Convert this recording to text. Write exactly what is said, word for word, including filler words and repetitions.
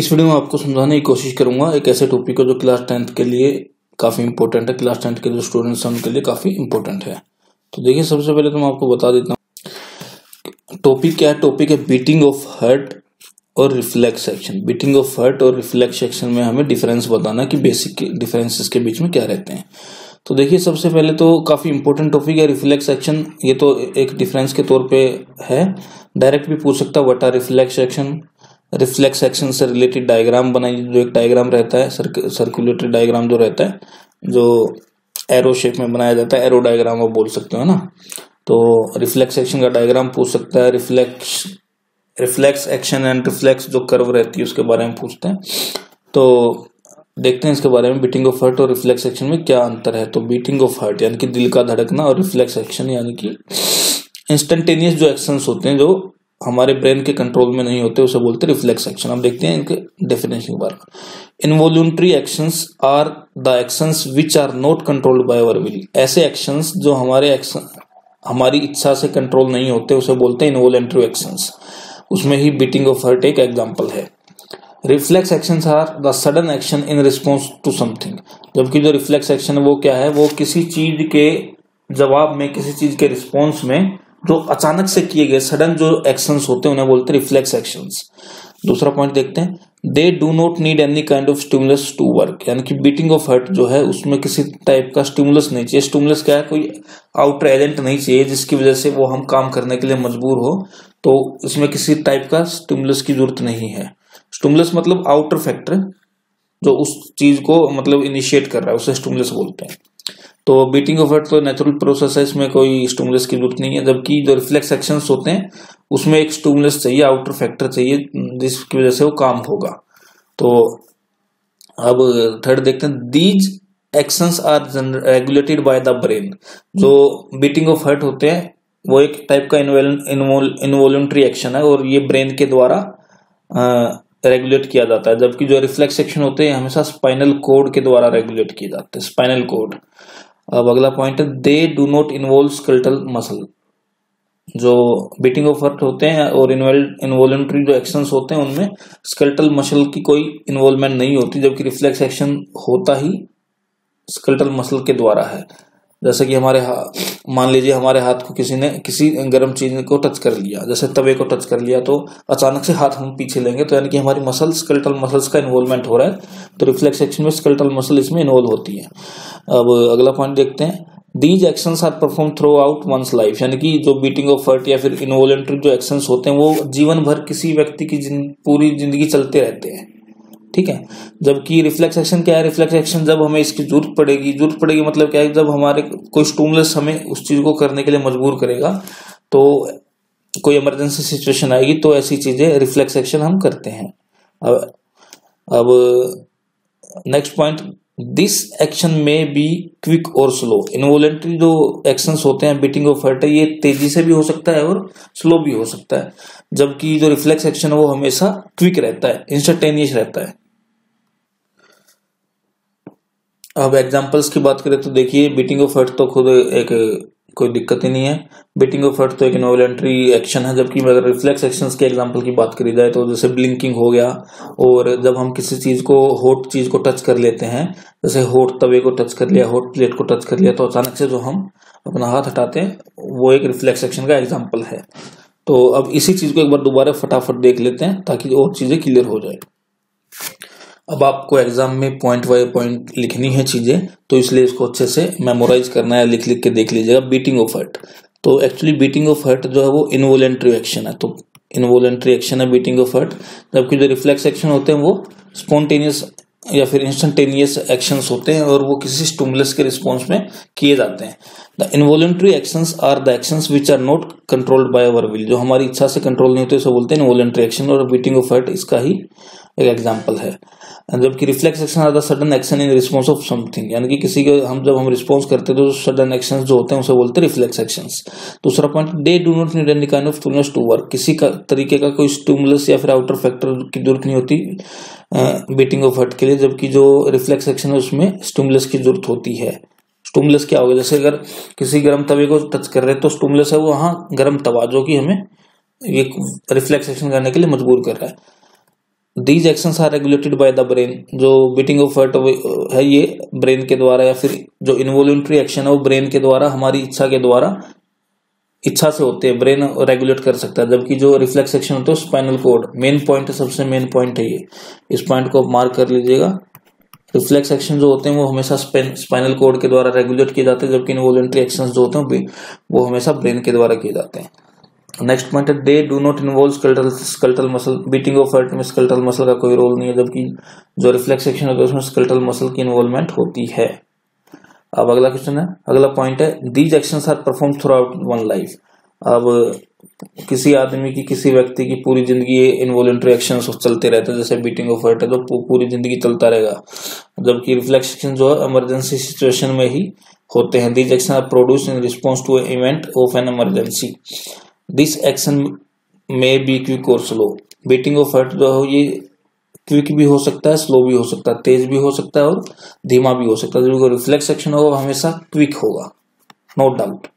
इस वीडियो में आपको समझाने की कोशिश करूंगा एक ऐसे टॉपिक को जो क्लास टेंथ के लिए काफ़ी इंपॉर्टेंट है, क्लास टेंथ के जो स्टूडेंट्स हैं उनके लिए काफ़ी इंपॉर्टेंट है। तो देखिए, सबसे पहले तो मैं आपको बता देता हूँ टॉपिक क्या है। टॉपिक है बीटिंग ऑफ हार्ट और reflex action. Beating of heart और रिफ्लेक्स एक्शन में हमें डिफरेंस बताना कि बेसिक डिफरेंसेस के बीच में क्या रहते हैं। तो देखिए, सबसे पहले तो काफ़ी इंपॉर्टेंट टॉपिक है रिफ्लेक्स एक्शन। ये तो एक डिफरेंस के तौर पे है, डायरेक्ट भी पूछ सकता है what are reflex action. Reflex action से रिलेटेड डायग्राम बनाइए, जो एक डायग्राम रहता है सर्क, सर्कुलेटरी डायग्राम जो रहता है, जो एरो शेप में बनाया जाता है, एरो डायग्राम वो बोल सकते हो ना। तो रिफ्लेक्स एक्शन का डायग्राम पूछ सकता है। Reflex reflex action and reflex जो कर्व रहती है उसके बारे में पूछते हैं। तो देखते हैं इसके बारे में बीटिंग ऑफ हार्ट और रिफ्लेक्स एक्शन में क्या अंतर है। तो बीटिंग ऑफ हार्ट यानी कि दिल का धड़कना और रिफ्लेक्स एक्शन यानी कि इंस्टेंटेनियस जो एक्शंस होते हैं जो हमारे ब्रेन के कंट्रोल में नहीं होते उसे बोलते हैं रिफ्लेक्स एक्शन। अब देखते हैं इनके डेफिनेशन के बारे में। Involuntary actions are the actions which are not controlled by our will. ऐसे एक्शंस जो हमारे एक्शन हमारी इच्छा से कंट्रोल नहीं होते उसे बोलते हैं इनवॉल्यूंट्री एक्शंस। उसमें ही बीटिंग ऑफ हार्ट एक एग्जाम्पल है। Reflex actions are the sudden action in response to something. जबकि जो रिफ्लेक्स एक्शन है वो क्या है, वो किसी चीज के जवाब में, किसी चीज के रिस्पॉन्स में जो अचानक से किए गए सडन जो एक्शंस होते हैं उन्हें बोलते हैं रिफ्लेक्स एक्शंस। दूसरा पॉइंट देखते हैं, they do not need any kind of stimulus to work. यानी कि बीटिंग ऑफ हार्ट जो है उसमें किसी टाइप का स्टिमुलस नहीं चाहिए। स्टिमुलस क्या है, कोई आउटर एजेंट नहीं चाहिए जिसकी वजह से वो हम काम करने के लिए मजबूर हो। तो इसमें किसी टाइप का स्टिमुलस की जरूरत नहीं है। स्टिमुलस मतलब आउटर फैक्टर जो उस चीज को मतलब इनिशिएट कर रहा है उसे स्टिमुलस बोलते हैं। तो बीटिंग ऑफ हार्ट तो नेचुरल प्रोसेस है, इसमें कोई स्टिमुलस की जरूरत नहीं है। जबकि जो रिफ्लेक्स एक्शंस होते हैं उसमें एक स्टिमुलस चाहिए, आउटर फैक्टर चाहिए जिसकी वजह से वो काम होगा। तो अब थर्ड देखते हैं, these actions are regulated by the brain. जो बीटिंग ऑफ हार्ट होते हैं वो एक टाइप का इनवॉल्यूंट्री एक्शन है और ये ब्रेन के द्वारा रेगुलेट किया जाता है। जबकि जो रिफ्लेक्स एक्शन होते हैं हमेशा स्पाइनल कोड के द्वारा रेगुलेट किए जाते हैं, स्पाइनल कोड। अब अगला पॉइंट है, they do not involve skeletal muscle. जो बीटिंग ऑफ हार्ट होते हैं और इनवॉल्यूंट्री जो एक्शंस होते हैं उनमें स्केलेटल मसल की कोई इन्वॉल्वमेंट नहीं होती। जबकि रिफ्लेक्स एक्शन होता ही स्केलेटल मसल के द्वारा है। जैसे कि हमारे मान लीजिए हमारे हाथ को किसी ने किसी गर्म चीज को टच कर लिया, जैसे तवे को टच कर लिया, तो अचानक से हाथ हम पीछे लेंगे, तो यानी कि हमारी मसल स्केलेटल मसल्स का इन्वॉल्वमेंट हो रहा है। तो रिफ्लेक्स एक्शन में स्केलेटल मसल इसमें इन्वॉल्व होती है। अब अगला पॉइंट देखते हैं, these actions are perform throughout one's life. यानी कि जो बीटिंग ऑफ हार्ट या फिर इनवॉल्यूंट्री जो एक्शंस होते हैं वो जीवन भर किसी व्यक्ति की जिन, पूरी जिंदगी चलते रहते हैं, ठीक है। जबकि रिफ्लेक्स एक्शन क्या है, रिफ्लेक्स एक्शन जब हमें इसकी जरूरत पड़ेगी, जरूरत पड़ेगी मतलब क्या है, जब हमारे कोई स्टिमुलस हमें उस चीज को करने के लिए मजबूर करेगा, तो कोई इमरजेंसी सिचुएशन आएगी, तो ऐसी चीजें रिफ्लेक्स एक्शन हम करते हैं। अब अब नेक्स्ट पॉइंट, दिस एक्शन में बी क्विक और स्लो। इनवॉल्यूंट्री जो एक्शंस होते हैं बीटिंग ऑफ हार्ट है ये तेजी से भी हो सकता है और स्लो भी हो सकता है। जबकि जो रिफ्लेक्स एक्शन है वो हमेशा क्विक रहता है, इंस्टेंटेनियस रहता है। अब एग्जांपल्स की बात करें तो देखिए, बीटिंग ऑफ हार्ट तो खुद एक कोई दिक्कत ही नहीं है, बीटिंग ऑफ हार्ट तो एक इनवॉल्यूंट्री एक्शन है। जबकि अगर रिफ्लेक्स एक्शंस के एग्जांपल की बात करी जाए तो जैसे ब्लिंकिंग हो गया, और जब हम किसी चीज को हॉट चीज को टच कर लेते हैं, जैसे हॉट तवे को टच कर लिया, हॉट प्लेट को टच कर लिया, तो अचानक से जो हम अपना हाथ हटाते हैं वो एक रिफ्लेक्स एक्शन का एग्जाम्पल है। तो अब इसी चीज को एक बार दोबारा फटाफट देख लेते हैं ताकि और चीजें क्लियर हो जाए। अब आपको एग्जाम में पॉइंट बाय पॉइंट लिखनी है चीजें, तो इसलिए इसको अच्छे से मेमोराइज करना है, लिख लिख के देख लीजिएगा। बीटिंग ऑफ हार्ट तो एक्चुअली बीटिंग ऑफ हार्ट जो है वो इनवॉल्यूंट्री एक्शन है, तो इनवॉल्यूंट्री एक्शन है बीटिंग ऑफ हार्ट। जबकि जो रिफ्लेक्स एक्शन होते हैं वो स्पॉन्टेनियस या फिर इंस्टेंटेनियस एक्शंस होते हैं और वो किसी स्टिमुलस के रिस्पॉन्स में किए जाते हैं। The involuntary actions are the actions which are not controlled by our will. जो हमारी इच्छा से कंट्रोल नहीं होते उसे बोलते हैं इनवॉल्यूंट्री एक्शन, और बीटिंग ऑफ हार्ट इसका ही एक एग्जाम्पल है। जबकि reflex action are the sudden action in response of something. यानी कि किसी के हम जब हम रिस्पॉन्स करते हैं तो सडन एक्शंस जो होते हैं उसे बोलते हैं रिफ्लेक्स एक्शंस। दूसरा point, they do not need any kind of stimulus to work. किसी का तरीके का कोई स्टिमुलस या फिर आउटर फैक्टर की जरूरत नहीं होती बीटिंग ऑफ हार्ट के लिए। जबकि जो रिफ्लेक्स एक्शन है उसमें स्टिमुलस की जरूरत होती है। स्टिमुलस क्या होगा, जैसे अगर किसी गर्म तवे को टच कर रहे हैं तो स्टिमुलस है वो वहाँ गर्म तवा, जो कि हमें ये रिफ्लेक्स एक्शन करने के लिए मजबूर कर रहा है। These actions are regulated by the brain. जो बीटिंग ऑफ हार्ट है ये ब्रेन के द्वारा, या फिर जो इन्वॉल्यूंटरी एक्शन है वो ब्रेन के द्वारा, हमारी इच्छा के द्वारा, इच्छा से होते हैं, ब्रेन रेगुलेट कर सकता है। जबकि जो रिफ्लेक्स एक्शन होता है स्पाइनल कॉर्ड, मेन पॉइंट है, सबसे मेन पॉइंट है ये, इस पॉइंट को आप मार्क कर लीजिएगा। रिफ्लेक्स एक्शन जो होते हैं वो हमेशा स्पाइनल कॉर्ड के द्वारा रेगुलेट किए जाते हैं, जबकि इन्वॉल्यूंटरी एक्शन जो होते हैं वो हमेशा ब्रेन के द्वारा किए जाते हैं। नेक्स्ट पॉइंट है they do not involve skeletal skeletal muscle. Beating of heart में स्कल्टल मसल का कोई रोल नहीं है, जबकि जो रिफ्लेक्स एक्शन होता है उसमें स्कल्टल मसल की इन्वॉल्वमेंट होती है। अब अगला क्वेश्चन है, अगला पॉइंट है these actions are perform throughout one life. अब किसी आदमी की, किसी व्यक्ति की पूरी जिंदगी इन्वॉल्यूंटरी एक्शन चलते रहते हैं, जैसे बीटिंग ऑफ हार्ट है तो पूरी जिंदगी चलता रहेगा, जबकि रिफ्लेक्स एक्शन जो है इमरजेंसी सिचुएशन में ही होते हैं। These action are produce in response to event of an emergency. This action में बी क्विक और स्लो। बीटिंग ऑफ हार्ट जो है ये क्विक भी हो सकता है, स्लो भी हो सकता है, तेज भी हो सकता है और धीमा भी हो सकता है। जो रिफ्लेक्स एक्शन होगा हमेशा क्विक होगा, नो डाउट।